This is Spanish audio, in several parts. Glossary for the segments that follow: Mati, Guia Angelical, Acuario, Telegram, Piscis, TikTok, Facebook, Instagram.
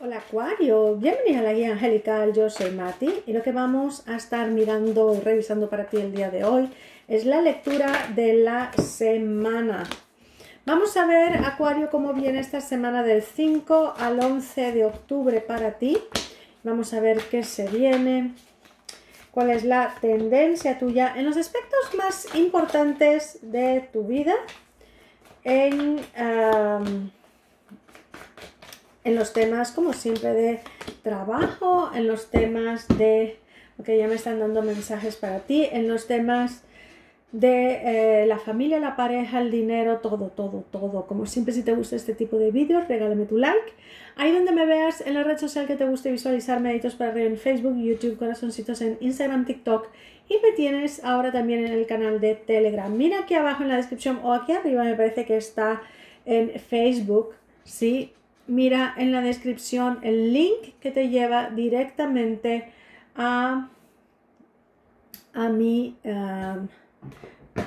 Hola Acuario, bienvenido a la Guía Angelical, yo soy Mati y lo que vamos a estar mirando y revisando para ti el día de hoy es la lectura de la semana. Vamos a ver, Acuario, cómo viene esta semana del 5 al 11 de octubre para ti. Vamos a ver qué se viene, cuál es la tendencia tuya en los aspectos más importantes de tu vida, en los temas, como siempre, de trabajo, en los temas de... Ok, ya me están dando mensajes para ti. En los temas de la familia, la pareja, el dinero, todo, todo, todo. Como siempre, si te gusta este tipo de vídeos, regálame tu like. Ahí donde me veas, en la red social que te guste visualizar, me deditos para arriba en Facebook, YouTube, corazoncitos en Instagram, TikTok. Y me tienes ahora también en el canal de Telegram. Mira aquí abajo en la descripción o aquí arriba, me parece que está en Facebook, ¿sí? Mira en la descripción el link que te lleva directamente a mi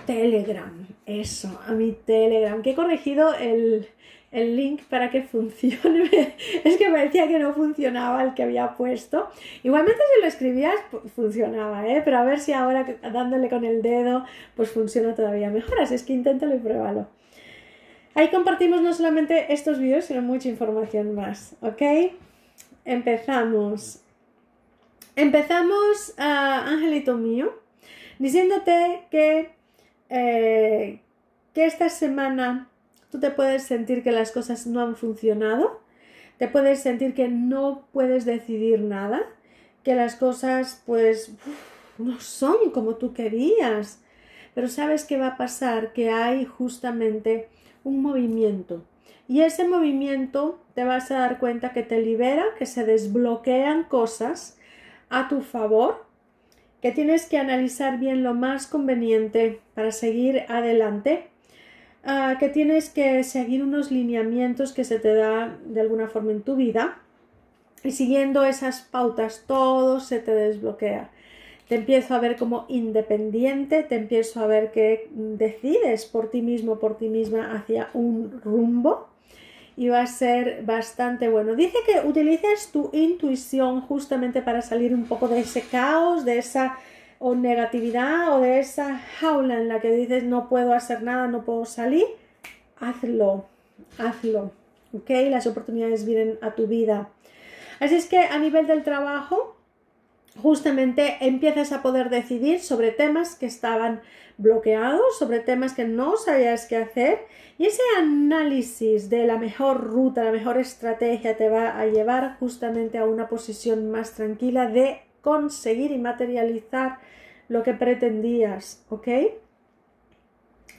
Telegram. Eso, a mi Telegram. Que he corregido el link para que funcione. Es que me decía que no funcionaba el que había puesto. Igualmente si lo escribías funcionaba, ¿eh? Pero a ver si ahora dándole con el dedo pues funciona todavía mejor. Así es que inténtalo y pruébalo. Ahí compartimos no solamente estos vídeos, sino mucha información más, ¿ok? Empezamos. Empezamos, angelito mío, diciéndote que esta semana tú te puedes sentir que las cosas no han funcionado, te puedes sentir que no puedes decidir nada, que las cosas pues no son como tú querías, pero sabes qué va a pasar, que hay justamente un movimiento y ese movimiento te vas a dar cuenta que te libera, que se desbloquean cosas a tu favor, que tienes que analizar bien lo más conveniente para seguir adelante, que tienes que seguir unos lineamientos que se te da de alguna forma en tu vida y siguiendo esas pautas todo se te desbloquea. Te empiezo a ver como independiente, te empiezo a ver que decides por ti mismo, por ti misma, hacia un rumbo y va a ser bastante bueno. Dice que utilices tu intuición justamente para salir un poco de ese caos, de esa o negatividad o de esa jaula en la que dices no puedo hacer nada, no puedo salir. Hazlo, hazlo, ¿ok? Las oportunidades vienen a tu vida. Así es que a nivel del trabajo... justamente empiezas a poder decidir sobre temas que estaban bloqueados, sobre temas que no sabías qué hacer y ese análisis de la mejor ruta, la mejor estrategia te va a llevar justamente a una posición más tranquila de conseguir y materializar lo que pretendías, ¿ok?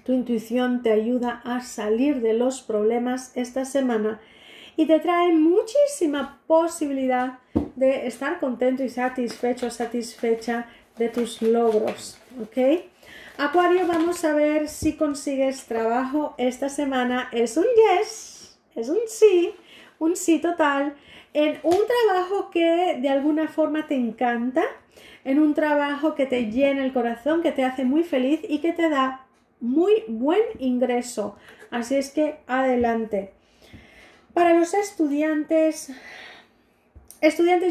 Tu intuición te ayuda a salir de los problemas esta semana y te trae muchísima posibilidad de estar contento y satisfecho, satisfecha de tus logros, ¿ok? Acuario, vamos a ver si consigues trabajo esta semana. Es un yes, es un sí total, en un trabajo que de alguna forma te encanta, en un trabajo que te llena el corazón, que te hace muy feliz y que te da muy buen ingreso. Así es que adelante. Para los estudiantes,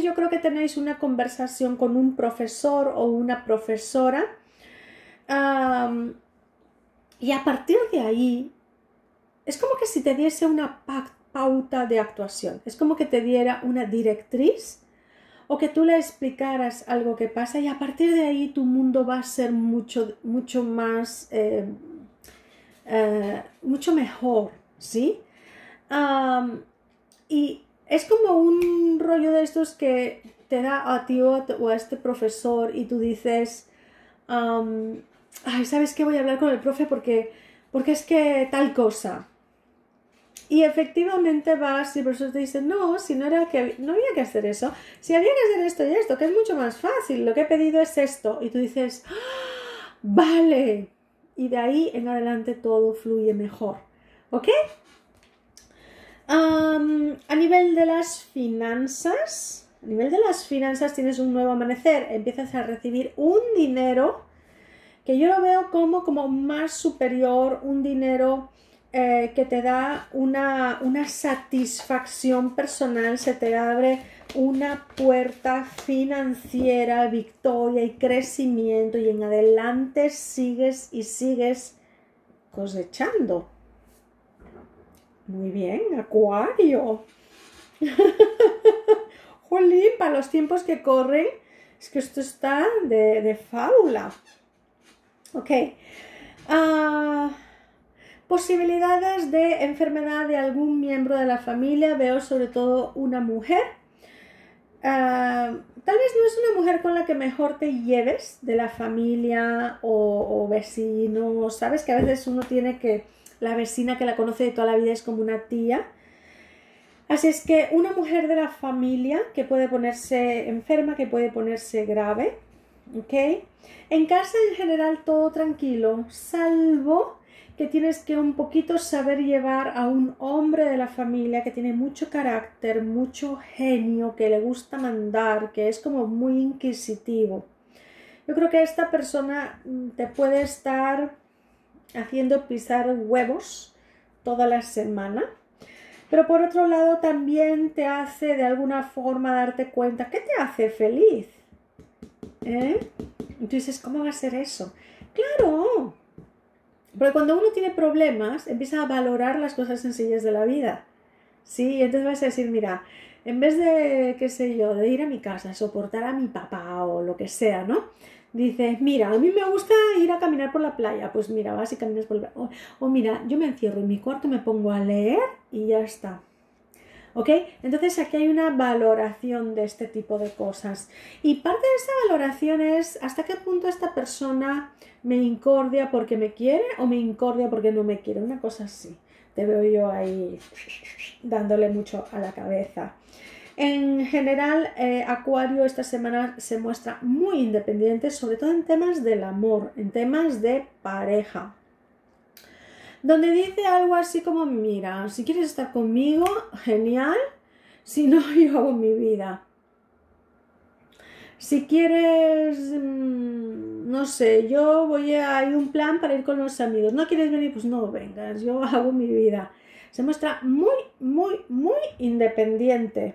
yo creo que tenéis una conversación con un profesor o una profesora y a partir de ahí es como que si te diese una pauta de actuación, es como que te diera una directriz o que tú le explicaras algo que pasa y a partir de ahí tu mundo va a ser mucho más, mucho mejor, ¿sí? Y es como un rollo de estos que te da a ti o a este profesor y tú dices, ay, ¿sabes qué? Voy a hablar con el profe porque es que tal cosa. Y efectivamente vas y el profesor te dice, no, si no era que no había que hacer eso, si había que hacer esto y esto, que es mucho más fácil, lo que he pedido es esto. Y tú dices, ¡ah, vale! Y de ahí en adelante todo fluye mejor, ¿ok? A nivel de las finanzas, tienes un nuevo amanecer, empiezas a recibir un dinero que yo lo veo como más superior, un dinero que te da una satisfacción personal, se te abre una puerta financiera, victoria y crecimiento, y en adelante sigues y sigues cosechando. Muy bien, Acuario. Jolín, para los tiempos que corren, es que esto está de fábula. Ok. Posibilidades de enfermedad de algún miembro de la familia. Veo sobre todo una mujer. Tal vez no es una mujer con la que mejor te lleves de la familia o vecinos. Sabes que a veces uno tiene que... La vecina que la conoce de toda la vida es como una tía. Así es que una mujer de la familia que puede ponerse enferma, que puede ponerse grave. ¿Ok? En casa en general todo tranquilo, salvo... que tienes que un poquito saber llevar a un hombre de la familia que tiene mucho carácter, mucho genio, que le gusta mandar, que es como muy inquisitivo. Yo creo que esta persona te puede estar haciendo pisar huevos toda la semana, pero por otro lado también te hace de alguna forma darte cuenta que te hace feliz. Entonces, ¿cómo va a ser eso? ¡Claro! Porque cuando uno tiene problemas, empieza a valorar las cosas sencillas de la vida, ¿sí? Y entonces vas a decir, mira, en vez de, qué sé yo, de ir a mi casa, soportar a mi papá o lo que sea, ¿no? Dices, mira, a mí me gusta ir a caminar por la playa, pues mira, vas y caminas por la playa. O mira, yo me encierro en mi cuarto, me pongo a leer y ya está. ¿Ok? Entonces aquí hay una valoración de este tipo de cosas. Y parte de esa valoración es hasta qué punto esta persona me incordia porque me quiere o me incordia porque no me quiere. Una cosa así. Te veo yo ahí dándole mucho a la cabeza. En general, Acuario esta semana se muestra muy independiente, sobre todo en temas del amor, en temas de pareja. Donde dice algo así como, mira, si quieres estar conmigo, genial, si no, yo hago mi vida. Si quieres, no sé, yo voy a... Hay un plan para ir con los amigos. ¿No quieres venir? Pues no vengas, yo hago mi vida. Se muestra muy, muy, muy independiente.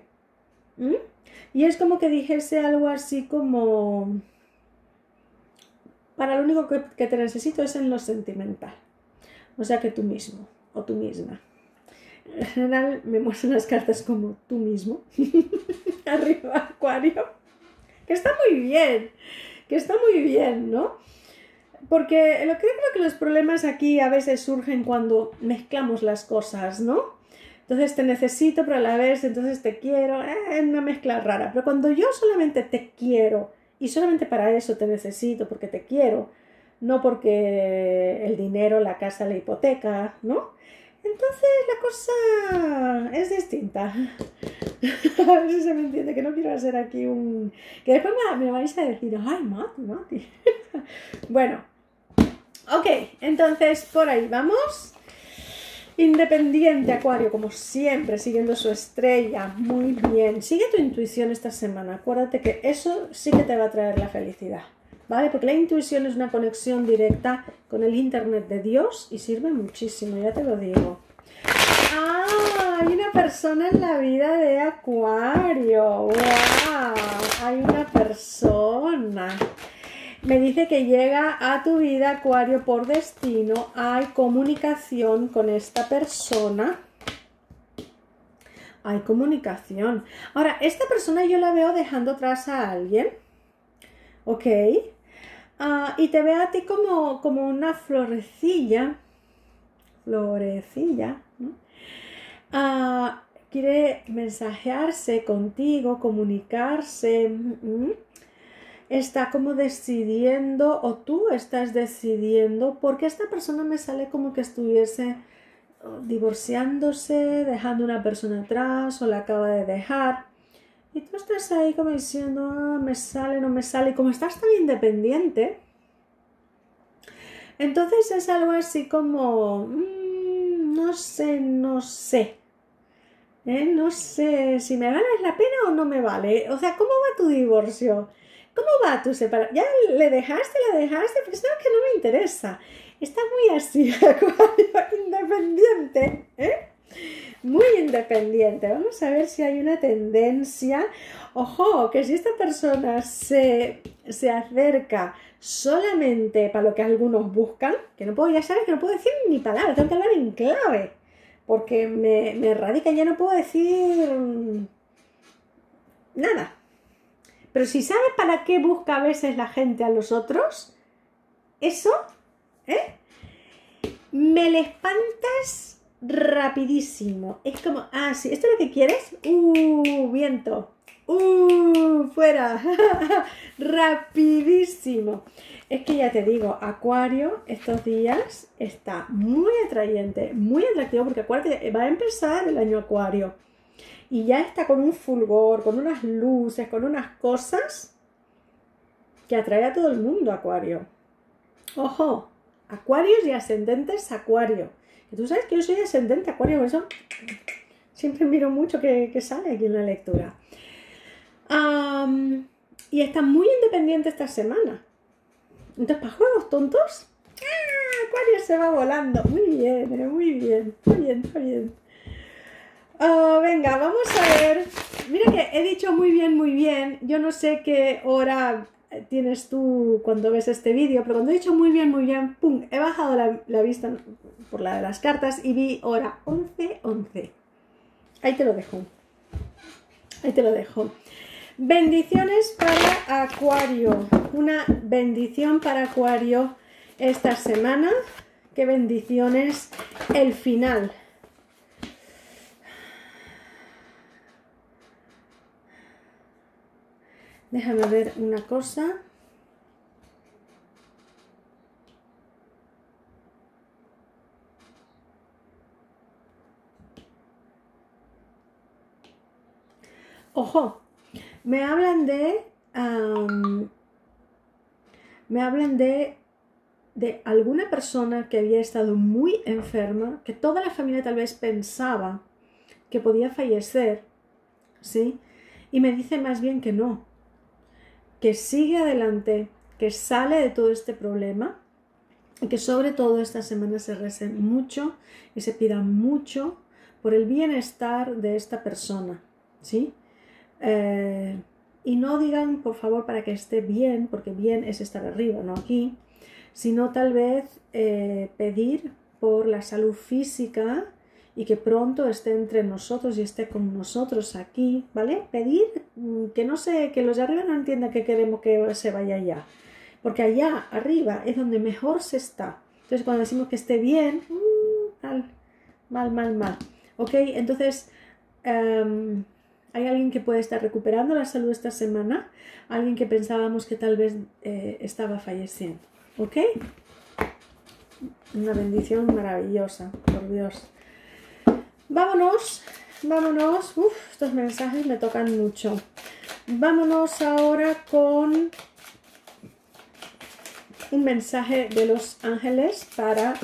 Y es como que dijese algo así como... Para lo único que te necesito es en lo sentimental. O sea que tú mismo o tú misma. En general me muestran las cartas como tú mismo. Arriba, Acuario. Que está muy bien. Que está muy bien, ¿no? Porque lo que creo que los problemas aquí a veces surgen cuando mezclamos las cosas, ¿no? Entonces te necesito, pero a la vez entonces te quiero. Es una mezcla rara. Pero cuando yo solamente te quiero y solamente para eso te necesito porque te quiero... No porque el dinero, la casa, la hipoteca, ¿no? Entonces la cosa es distinta. A ver si se me entiende, que no quiero hacer aquí un... Que después me vais a decir, ay, Mati. Bueno, ok, entonces por ahí vamos. Independiente, Acuario, como siempre, siguiendo su estrella. Muy bien, sigue tu intuición esta semana. Acuérdate que eso sí que te va a traer la felicidad. ¿Vale? Porque la intuición es una conexión directa con el internet de Dios y sirve muchísimo, ya te lo digo. ¡Ah! Hay una persona en la vida de Acuario. ¡Wow! Hay una persona. Me dice que llega a tu vida, Acuario, por destino. Hay comunicación con esta persona. Hay comunicación. Ahora, esta persona yo la veo dejando atrás a alguien. ¿Ok? Y te veo a ti como una florecilla. Florecilla, ¿no? Quiere mensajearse contigo, comunicarse. Está como decidiendo, o tú estás decidiendo, porque esta persona me sale como que estuviese divorciándose, dejando una persona atrás o la acaba de dejar. Y tú estás ahí como diciendo, ah, me sale, no me sale. Y como estás tan independiente, entonces es algo así como, no sé, no sé. No sé si me vale la pena o no me vale. O sea, ¿cómo va tu divorcio? ¿Cómo va tu separación? ¿Ya le dejaste? ¿La dejaste? Pues no, que no me interesa. Está muy así, Acuario, independiente, ¿eh? Muy independiente. Vamos a ver si hay una tendencia. Ojo, que si esta persona se acerca solamente para lo que algunos buscan, que no puedo, ya sabes que no puedo decir ni palabra, tengo que hablar en clave, porque me radica, ya no puedo decir nada. Pero si sabes para qué busca a veces la gente a los otros, eso, ¿eh?, me le espantas rapidísimo. Es como, ah, sí, ¿esto es lo que quieres? Viento. Fuera. Rapidísimo. Es que ya te digo, Acuario estos días está muy atrayente, muy atractivo, porque Acuario va a empezar el año Acuario y ya está con un fulgor, con unas luces, con unas cosas que atrae a todo el mundo, Acuario. Ojo, Acuarios y ascendentes Acuario. Que tú sabes que yo soy ascendente Acuario, por eso siempre miro mucho que sale aquí en la lectura. Y está muy independiente esta semana. Entonces, para juegos tontos, Acuario se va volando. Muy bien, muy bien, muy bien, muy bien. Venga, vamos a ver. Mira que he dicho muy bien, muy bien. Yo no sé qué hora tienes tú cuando ves este vídeo, pero cuando he dicho muy bien, pum, he bajado la vista por la de las cartas y vi hora 11:11. Ahí te lo dejo. Ahí te lo dejo. Bendiciones para Acuario, una bendición para Acuario esta semana. Qué bendiciones el final. Déjame ver una cosa. Ojo. Me hablan de alguna persona que había estado muy enferma, que toda la familia tal vez pensaba que podía fallecer, ¿sí? Y me dice más bien que no, que sigue adelante, que sale de todo este problema y que sobre todo esta semana se rece mucho y se pida mucho por el bienestar de esta persona, ¿sí? Y no digan, por favor, para que esté bien, porque bien es estar arriba, no aquí, sino tal vez pedir por la salud física y que pronto esté entre nosotros y esté con nosotros aquí, ¿vale? Pedir que no sé, que los de arriba no entiendan que queremos que se vaya allá, porque allá arriba es donde mejor se está. Entonces cuando decimos que esté bien, mal, ¿ok? Entonces hay alguien que puede estar recuperando la salud esta semana, alguien que pensábamos que tal vez estaba falleciendo, ¿ok? Una bendición maravillosa, por Dios. Vámonos, vámonos. Uf, estos mensajes me tocan mucho. Vámonos ahora con un mensaje de los ángeles para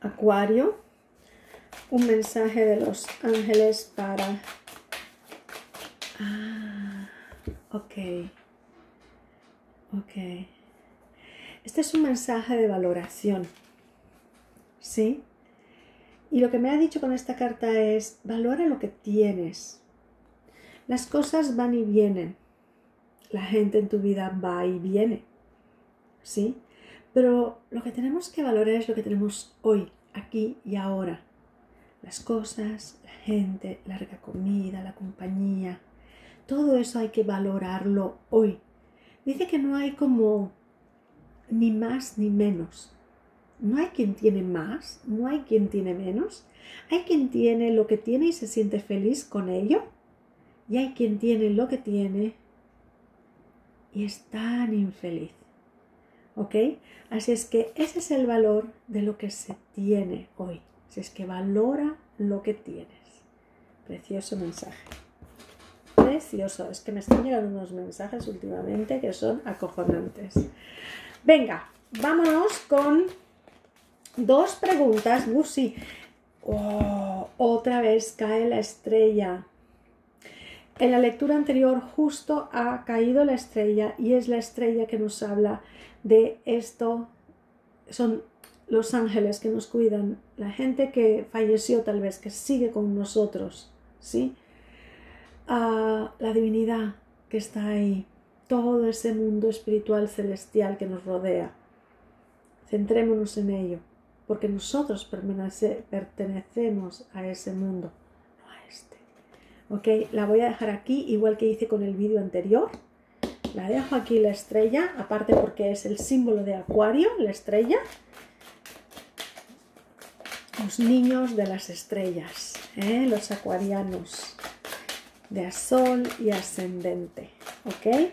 Acuario. Un mensaje de los ángeles para... Ok. Este es un mensaje de valoración, ¿sí? Y lo que me ha dicho con esta carta es, valora lo que tienes. Las cosas van y vienen. La gente en tu vida va y viene, ¿sí? Pero lo que tenemos que valorar es lo que tenemos hoy, aquí y ahora. Las cosas, la gente, la rica comida, la compañía... Todo eso hay que valorarlo hoy. Dice que no hay como ni más ni menos. No hay quien tiene más, no hay quien tiene menos. Hay quien tiene lo que tiene y se siente feliz con ello. Y hay quien tiene lo que tiene y es tan infeliz. ¿Ok? Así es que ese es el valor de lo que se tiene hoy. Así es que valora lo que tienes. Precioso mensaje. Precioso, es que me están llegando unos mensajes últimamente que son acojonantes. Venga, vámonos con dos preguntas. Sí. Otra vez cae la estrella. En la lectura anterior justo ha caído la estrella y es la estrella que nos habla de esto son los ángeles que nos cuidan, la gente que falleció tal vez, que sigue con nosotros, ¿sí? La divinidad que está ahí, todo ese mundo espiritual celestial que nos rodea. Centrémonos en ello, porque nosotros pertenecemos a ese mundo, no a este. Ok, la voy a dejar aquí, igual que hice con el vídeo anterior. La dejo aquí, la estrella, aparte porque es el símbolo de Acuario, la estrella. Los niños de las estrellas, ¿eh? Los acuarianos de sol y ascendente, ¿ok?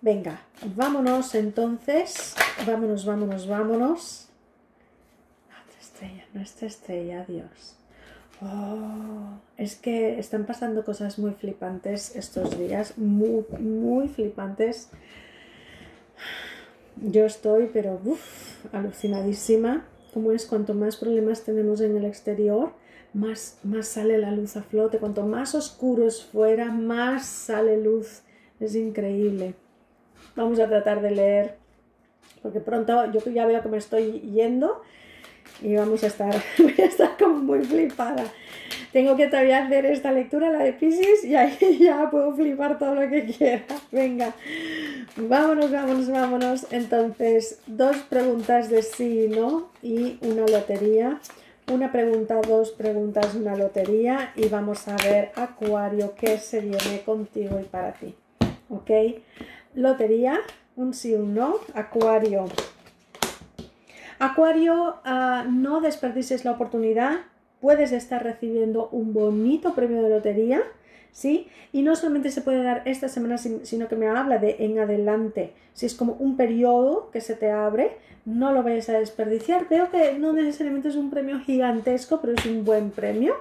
Venga, vámonos entonces, vámonos. Otra estrella, nuestra estrella, Dios. Oh, es que están pasando cosas muy flipantes estos días, muy flipantes. Yo estoy, pero alucinadísima. Como es, cuanto más problemas tenemos en el exterior, más sale la luz a flote. Cuanto más oscuro es fuera, más sale luz. Es increíble. Vamos a tratar de leer, porque pronto yo ya veo que me estoy yendo y voy a estar como muy flipada. Tengo que todavía hacer esta lectura, la de Piscis, y ahí ya puedo flipar todo lo que quiera. Venga, vámonos. Entonces, 2 preguntas de sí y no y una lotería. Una pregunta, 2 preguntas, una lotería. Y vamos a ver, Acuario, qué se viene contigo y para ti. ¿Ok? Lotería, un sí, un no. Acuario. Acuario, no desperdices la oportunidad. Puedes estar recibiendo un bonito premio de lotería, ¿sí? Y no solamente se puede dar esta semana, sino que me habla de en adelante. Si es como un periodo que se te abre, no lo vayas a desperdiciar. Veo que no necesariamente es un premio gigantesco, pero es un buen premio.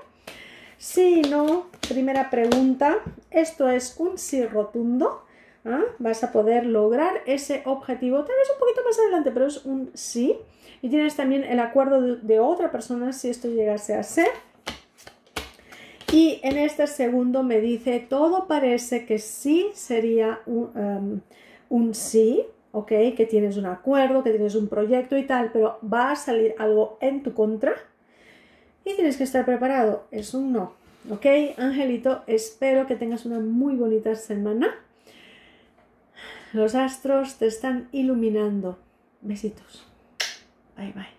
Sí, no, primera pregunta. Esto es un sí rotundo. ¿Ah? Vas a poder lograr ese objetivo, tal vez un poquito más adelante, pero es un sí. Y tienes también el acuerdo de otra persona si esto llegase a ser. Y en este segundo me dice, todo parece que sí sería un sí, ¿ok? Que tienes un acuerdo, que tienes un proyecto y tal, pero va a salir algo en tu contra y tienes que estar preparado. Es un no, ¿ok? Angelito, espero que tengas una muy bonita semana. Los astros te están iluminando. Besitos. Bye, bye.